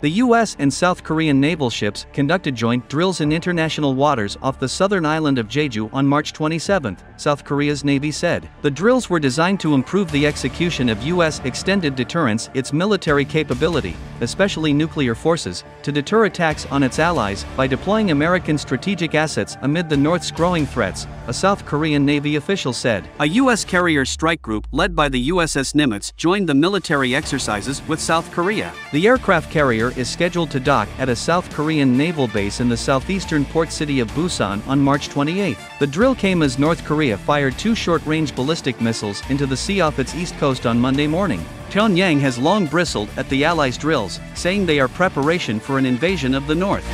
The U.S. and South Korean naval ships conducted joint drills in international waters off the southern island of Jeju on March 27, South Korea's Navy said. The drills were designed to improve the execution of U.S. extended deterrence, its military capability, especially nuclear forces, to deter attacks on its allies by deploying American strategic assets amid the North's growing threats, a South Korean Navy official said. A U.S. carrier strike group led by the USS Nimitz joined the military exercises with South Korea. The aircraft carrier is scheduled to dock at a South Korean naval base in the southeastern port city of Busan on March 28. The drill came as North Korea fired 2 short-range ballistic missiles into the sea off its east coast on Monday morning. Pyongyang has long bristled at the Allies' drills, saying they are preparation for an invasion of the North.